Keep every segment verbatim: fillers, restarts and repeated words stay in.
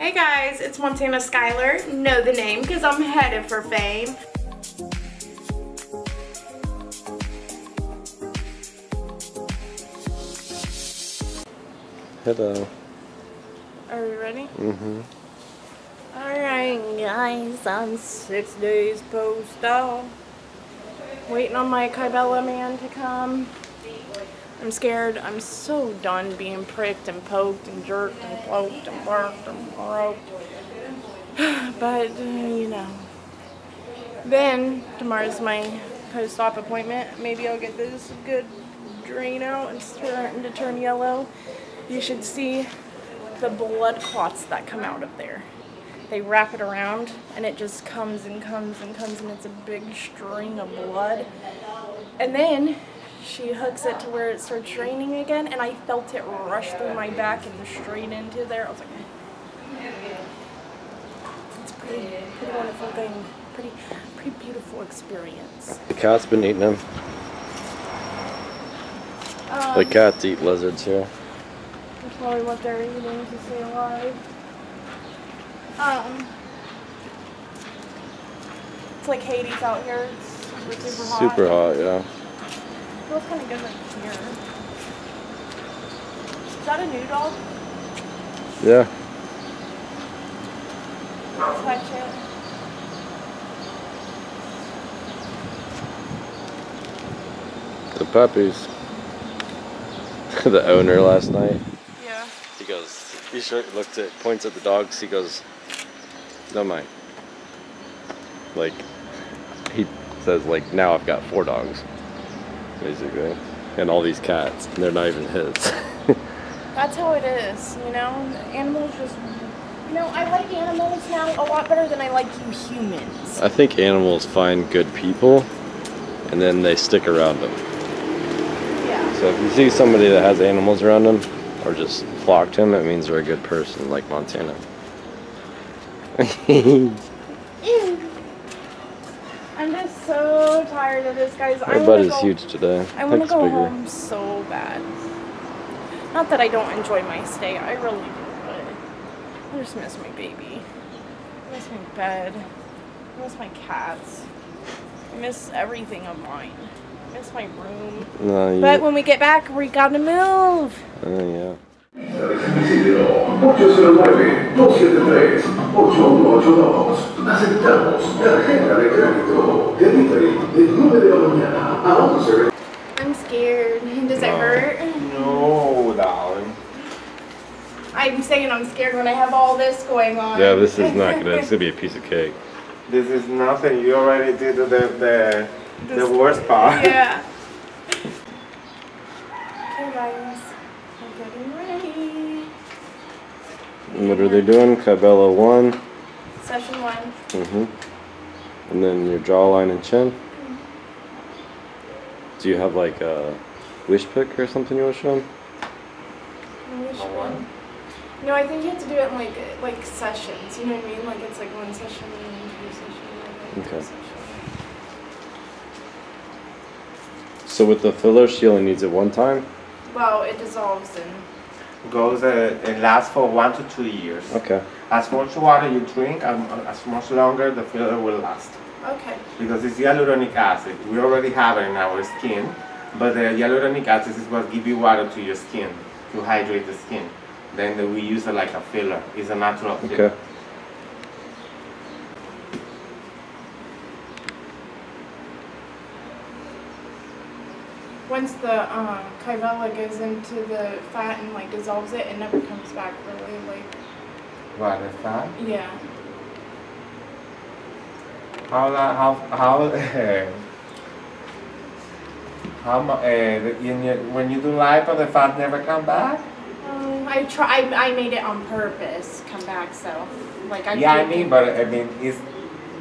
Hey guys, it's Montana Skylar. Know the name because I'm headed for fame. Hello. Are we ready? Mm-hmm. Alright guys, I'm six days post-op. Waiting on my Kybella man to come. I'm scared. I'm so done being pricked and poked and jerked and poked and barked and roped. But, uh, you know. Then, tomorrow's my post-op appointment. Maybe I'll get this good drain out. It's starting to turn yellow. You should see the blood clots that come out of there. They wrap it around and it just comes and comes and comes and it's a big string of blood. And then she hooks it to where it starts draining again, and I felt it rush through my back and straight into there. I was like, it's pretty, pretty wonderful thing. Pretty, pretty beautiful experience. The cat's been eating them. Um, the cats eat lizards here. That's probably what they're eating to stay alive. Um, it's like Hades out here. It's super, super hot. Super hot, yeah. It feels kind of good right here. Is that a new dog? Yeah. Touch it. The puppies. The owner last night. Yeah. He goes, he looks at, points at the dogs, he goes, "Don't mind." Like, he says, like, now I've got four dogs. Basically, and all these cats, and they're not even his. That's how it is, you know? Animals just, you know, I like animals now a lot better than I like you humans. I think animals find good people, and then they stick around them. Yeah. So if you see somebody that has animals around them, or just flock to them, it means they're a good person, like Montana. I'm just so tired of this, guys. Our butt is huge today. I want to go home so bad. Not that I don't enjoy my stay. I really do, but I just miss my baby. I miss my bed. I miss my cats. I miss everything of mine. I miss my room. No, you... But when we get back, we gotta move. Oh, yeah. I'm scared. Does no, it hurt? No, darling. I'm saying I'm scared when I have all this going on. Yeah, this is not gonna. It's gonna be a piece of cake. This is nothing. You already did the the the, the worst part. Yeah. Okay, guys, I'm getting ready. What are they doing? Kybella one. Session one. Mm-hmm. And then your jawline and chin. Mm-hmm. Do you have like a wish pick or something you want to show them? Wish one. No, I think you have to do it in like like sessions. You know what I mean? Like it's like one session and then two sessions. Okay. Session. So with the filler, she only needs it one time. Well, it dissolves and goes uh, and lasts for one to two years. Okay. As much water you drink, as much longer the filler will last. Okay. Because it's hyaluronic acid. We already have it in our skin, but the hyaluronic acid is what gives you water to your skin, to hydrate the skin. Then we use it like a filler. It's a natural filler. Okay. Once the um, Kybella goes into the fat and like dissolves it, it never comes back really like. What, the fat? Yeah. How how how uh, how uh, when you do lipo, the fat never come back? Um, I try. I, I made it on purpose come back, so like I. Yeah, I mean, but I mean, it's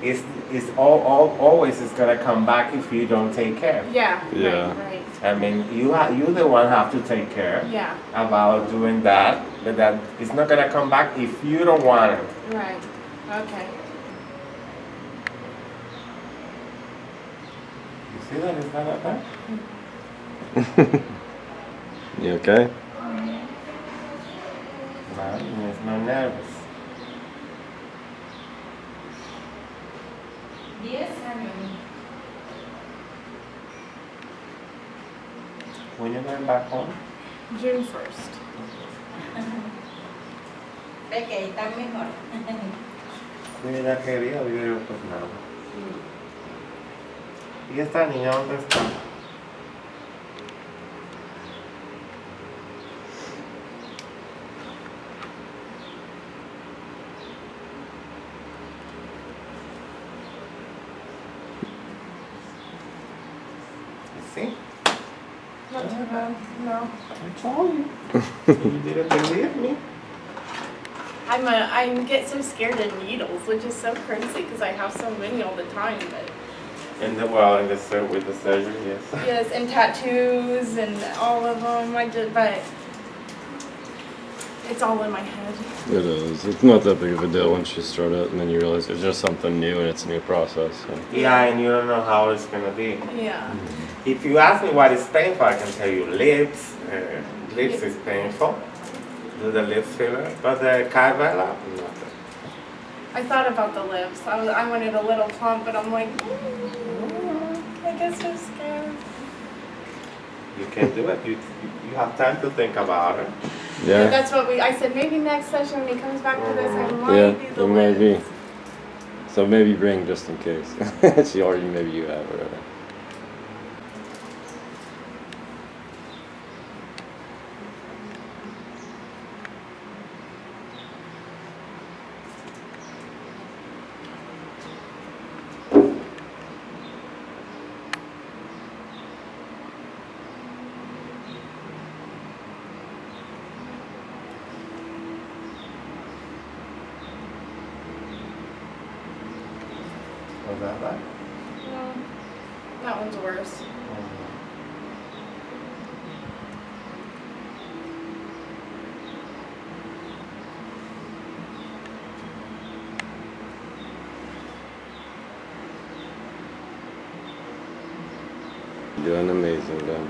it's it's all, all always is gonna come back if you don't take care. Yeah. Yeah. Right. Right. I mean, you ha you the one have to take care. Yeah. About doing that. That it's not gonna come back if you don't want it. Right. Okay. You see that? Is that okay? Mm. You okay? No, it's not nervous. diez años. When you're going back home? June first. Okay, está mejor. Mira que vida vive el tornado. ¿Y esta niña dónde está? ¿Sí? No, no, no. I told you. You didn't believe me. I'm a, I get so scared of needles, which is so crazy because I have so many all the time. But and the well, and the with the surgery, yes. Yes, and tattoos and all of them. I did, but it's all in my head. It is. It's not that big of a deal once you start it, and then you realize it's just something new and it's a new process. So. Yeah, and you don't know how it's gonna be. Yeah. If you ask me what is painful, I can tell you lips. Uh, lips is painful. Do the lip filler, but the Kybella, nothing. I thought about the lips. I, was, I wanted a little plump, but I'm like, mm, I guess I'm scared. You can do it. You, you have time to think about it. Yeah. But that's what we. I said maybe next session when he comes back to this, I might yeah, do the it lips. May be. So maybe bring just in case. She already maybe you have or whatever. Was that bad? No. That one's worse. Mm-hmm. Doing amazing, though.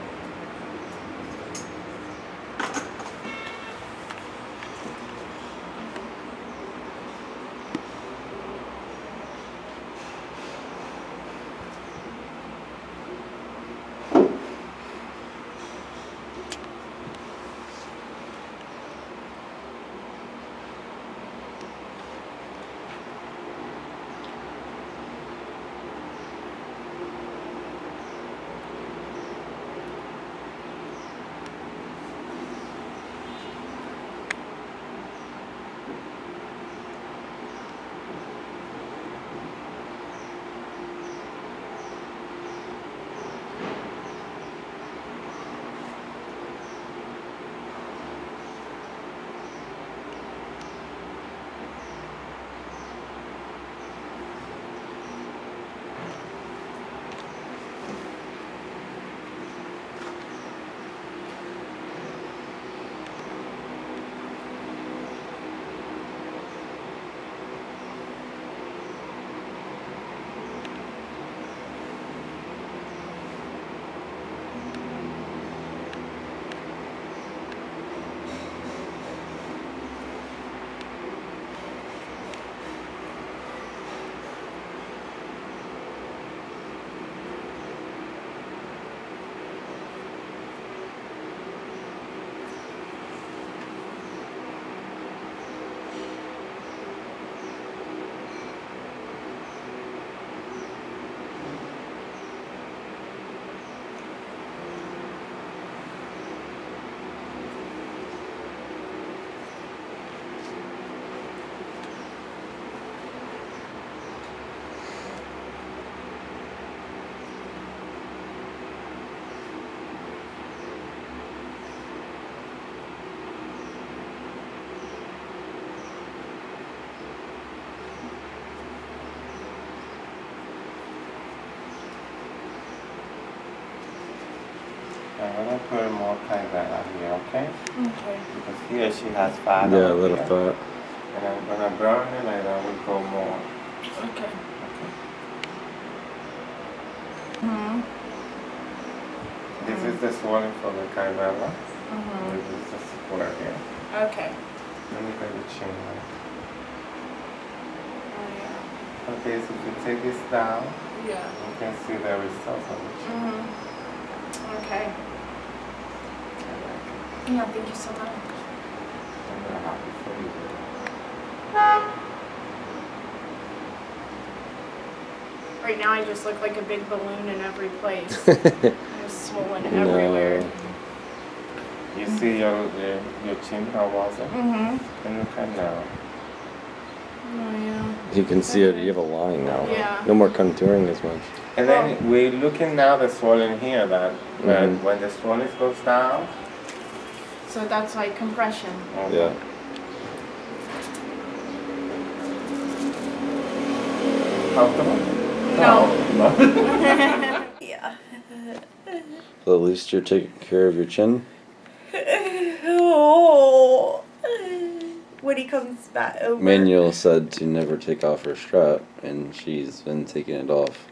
I'm going to put more Kybella here, okay? Okay. Because here she has fat. Yeah, a little fat. And I'm going to burn it and I will go more. Okay. Okay. Mm-hmm. This mm-hmm. is the swelling for the Kybella. Mm-hmm. This is the square here. Okay. Let me go to the chin. Oh, yeah. Okay, so if you take this down, yeah, you can see the result of it. Mm-hmm. Okay. I like it. Yeah, thank you so much. I'm very happy for you. Right now I just look like a big balloon in every place. I'm swollen no. everywhere. You mm-hmm. see your, your, your chin, how was it? Mm-hmm. And look at now. Oh, yeah. You can see okay. it, you have a line now. Yeah. No more contouring as much. And then oh. we're looking now the swollen here, that mm-hmm. when, when the swollen goes down. So that's like compression. Okay. Yeah. Comfortable? No. No. Yeah. Well, at least you're taking care of your chin. Oh. When he comes back over. Manuel said to never take off her strap, and she's been taking it off.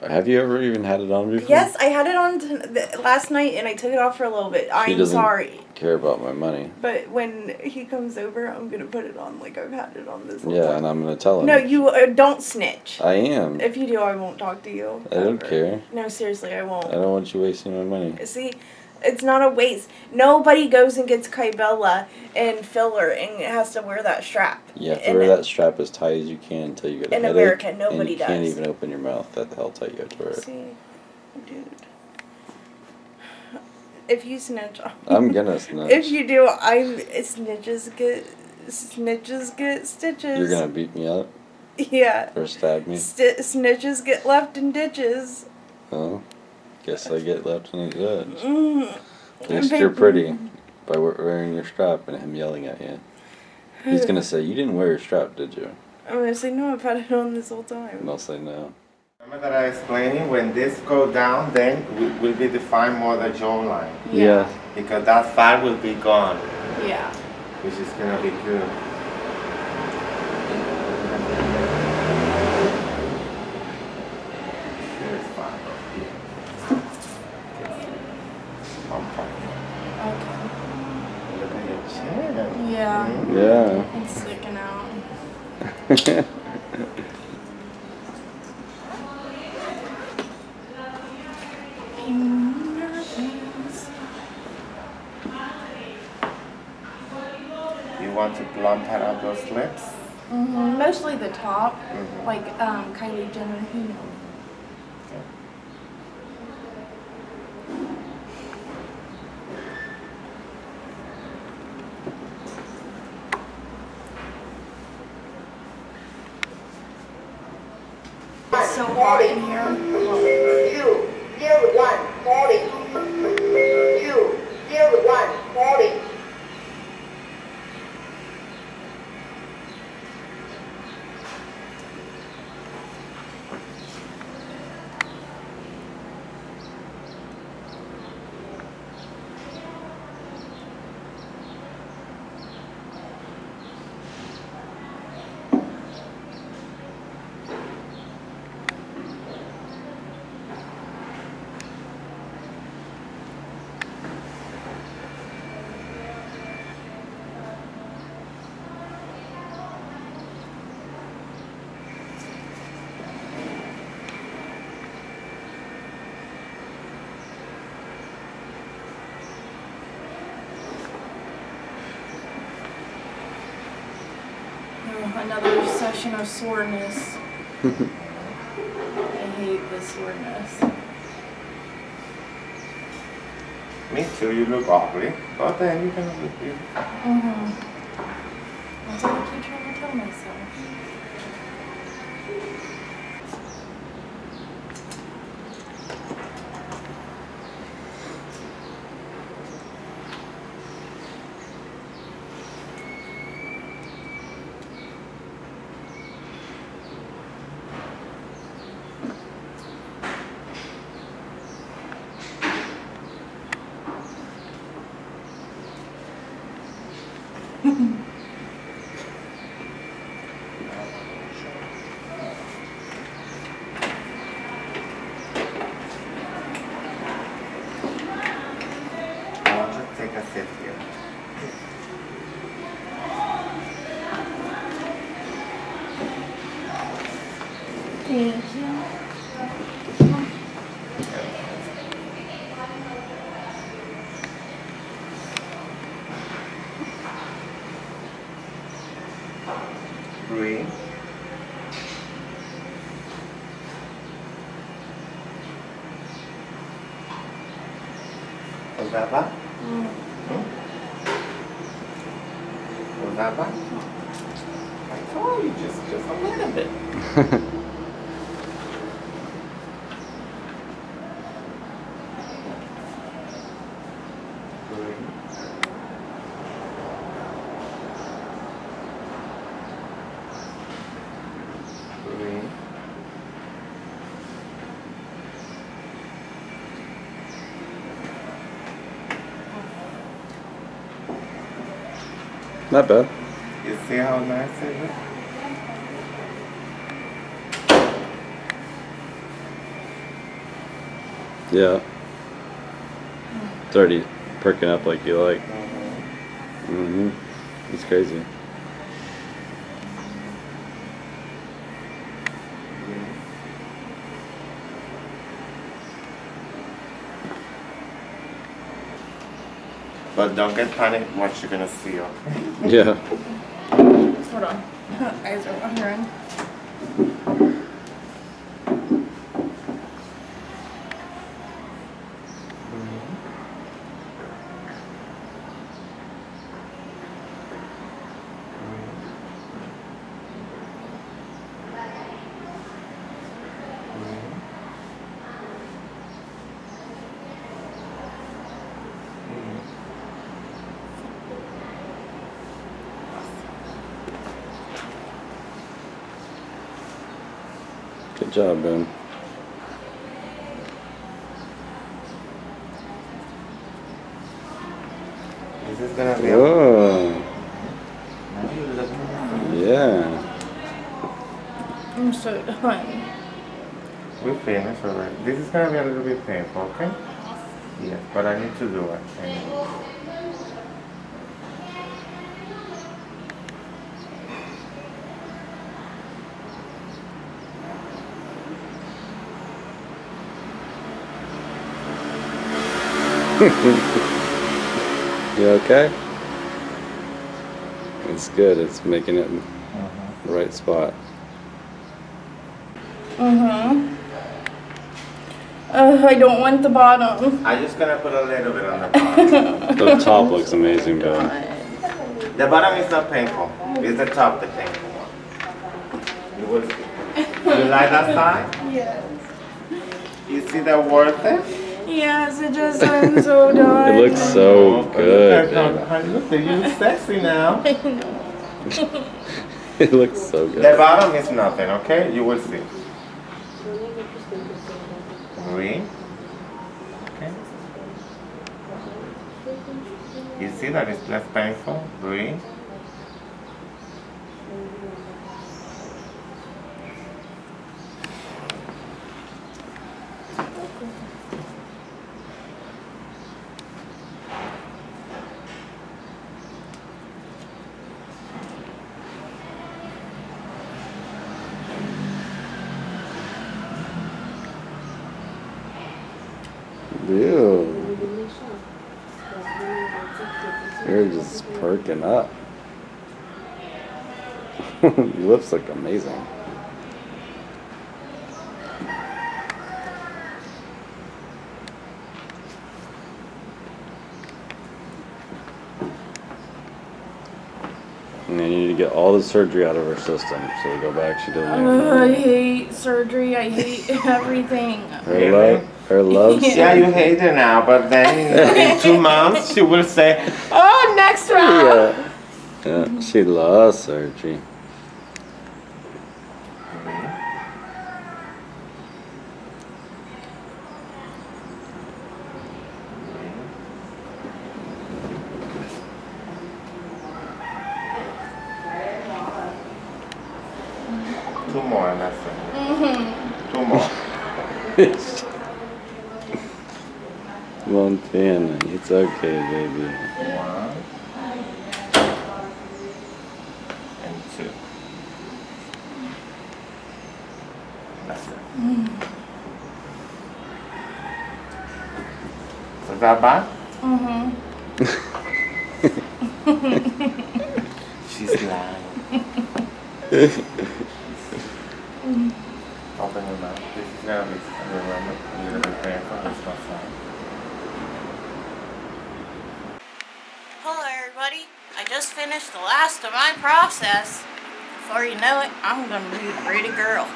Have you ever even had it on before? Yes, I had it on t last night, and I took it off for a little bit. I'm she doesn't sorry. Care about my money. But when he comes over, I'm gonna put it on like I've had it on this. Yeah, time. And I'm gonna tell him. No, you uh, don't snitch. I am. If you do, I won't talk to you. I ever. Don't care. No, seriously, I won't. I don't want you wasting my money. See. It's not a waste. Nobody goes and gets Kybella and filler and has to wear that strap. You have to and wear that strap as tight as you can until you get a in headache. In America, nobody and you does. You can't even open your mouth. That's how tight you have to wear it. See, dude. If you snitch, I'm gonna snitch. If you do, I'm snitches get snitches get stitches. You're gonna beat me up. Yeah. Or stab me. St snitches get left in ditches. Oh. Guess I get left in the goods. Mm. At least you're pretty by wearing your strap and him yelling at you. He's gonna say, "You didn't wear your strap, did you?" I'm gonna say, "No, I've had it on this whole time." And I'll say, "No." Remember that I explained when this go down, then will be defined more the jawline. Yeah. yeah. Because that fat will be gone. Yeah. Which is gonna be good. Yeah. Yeah. It's sticking out. You want to blunt out those lips? Mm-hmm. Mostly the top, mm-hmm. like um, Kylie Jenner. You know. So hot in here. You, zero one forty. You, zero one forty. Another session of soreness. I hate the soreness. Me too, you look ugly. But then you can look beautiful. Mm-hmm. That's what I keep trying to tell myself. Thank you. Breathe. Berapa? Hmm. Hmm? Berapa? I told you just just a little bit. Not bad. You see how nice it is? Yeah. It's already perking up like you like. Mm-hmm. It's crazy. But don't get panicked what you're gonna see. Yeah. Hold on. Eyes are watering. Good job, Ben. This is gonna be. Whoa. Yeah. I'm so tired. We're finished already. This is gonna be a little bit painful, okay? Yes, but I need to do it. Anyway. You okay? It's good. It's making it in the right spot. Mm-hmm. Uh, I don't want the bottom. I'm just gonna put a little bit on the bottom. The top looks amazing, though. The bottom is not painful. It's the top that's painful. You will see. You like that side? Yes. You see that worth it? Yes, it just I'm so dark. It looks so oh, good. Look at you, look sexy now. I know. It looks so good. The bottom is nothing, okay? You will see. Breathe. Okay. You see that it's less painful? Breathe. Ew. You're just perking up. Your lips look amazing. And then you need to get all the surgery out of her system, so we go back, she doesn't uh, I hate surgery, I hate everything. Her love, her love yeah. yeah, you hate her now, but then in two months she will say, oh, next round! Yeah, yeah she loves surgery. Two more, and that's it. Mm-hmm. Two more. Montana, it's okay, baby. One. And two. Mm. Is that bad? Mm-hmm. She's lying. Mm. Open your mouth. This is gonna be remember. You're gonna be paying for this last time. Hello everybody. I just finished the last of my process. Before you know it, I'm gonna be a pretty girl.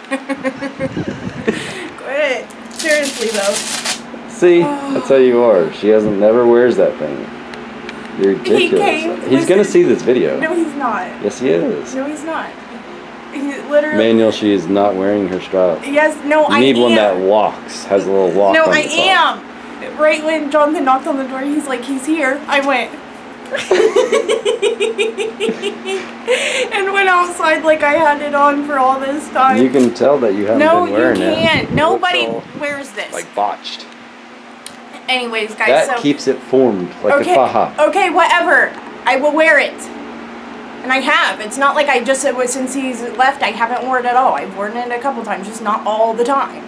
Quit. Seriously though. See, oh. That's how you are. She hasn't never wears that thing. You're ridiculous. He came, he's listen. Gonna see this video. No, he's not. Yes, he is. No, he's not. Literally. Manuel, she is not wearing her strap. Yes, no, I am. You need one that walks, has a little walk. No, on I the am. Right when Jonathan knocked on the door, he's like, he's here. I went. And went outside like I had it on for all this time. You can tell that you haven't no, been wearing it. No, you can't. It. Nobody wears this. Like botched. Anyways, guys. That so keeps it formed, like okay, the faja. Okay, whatever. I will wear it. And I have. It's not like I just said, well, since he's left, I haven't worn it at all. I've worn it a couple times, just not all the time.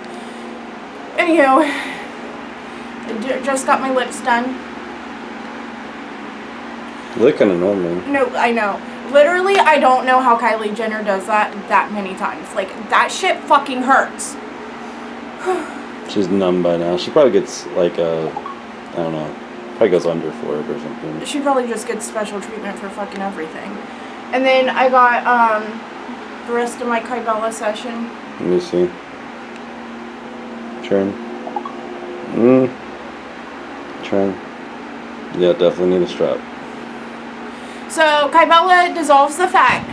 Anywho, I just got my lips done. Look kind of normal. No, I know. Literally, I don't know how Kylie Jenner does that that many times. Like, that shit fucking hurts. She's numb by now. She probably gets, like, a, I don't know, probably goes under for it or something. She probably just gets special treatment for fucking everything. And then I got um, the rest of my Kybella session. Let me see. Turn. Mm. Turn. Yeah, definitely need a strap. So Kybella dissolves the fat,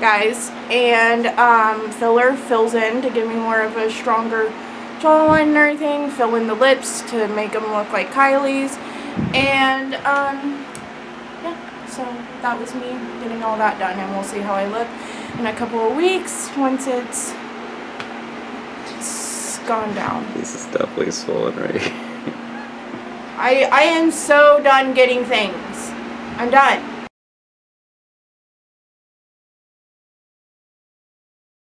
guys, and um, filler fills in to give me more of a stronger jawline and everything. Fill in the lips to make them look like Kylie's. And um, yeah, so that was me getting all that done, and we'll see how I look in a couple of weeks once it's, it's gone down. This is definitely swollen right here. I I am so done getting things. I'm done.